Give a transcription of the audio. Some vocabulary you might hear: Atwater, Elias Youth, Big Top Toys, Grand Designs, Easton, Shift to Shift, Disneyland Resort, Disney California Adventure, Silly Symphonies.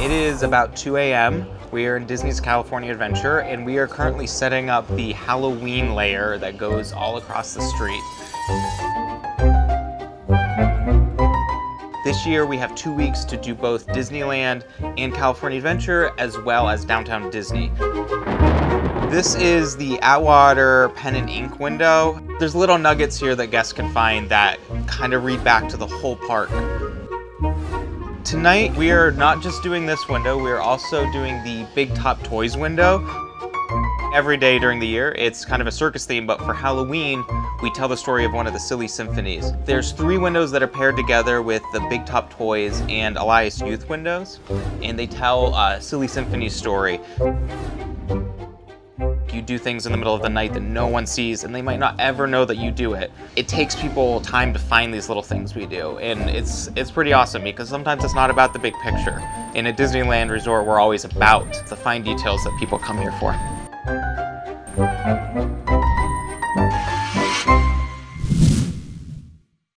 It is about 2 a.m. We are in Disney's California Adventure, and we are currently setting up the Halloween layer that goes all across the street. This year, we have 2 weeks to do both Disneyland and California Adventure, as well as Downtown Disney. This is the Atwater pen and ink window. There's little nuggets here that guests can find that kind of read back to the whole park. Tonight, we are not just doing this window, we are also doing the Big Top Toys window. Every day during the year, it's kind of a circus theme, but for Halloween, we tell the story of one of the Silly Symphonies. There's 3 windows that are paired together with the Big Top Toys and Elias Youth windows, and they tell Silly Symphony's story. You do things in the middle of the night that no one sees, and they might not ever know that you do it. It takes people time to find these little things we do, and it's pretty awesome because sometimes it's not about the big picture. And at Disneyland Resort, we're always about the fine details that people come here for.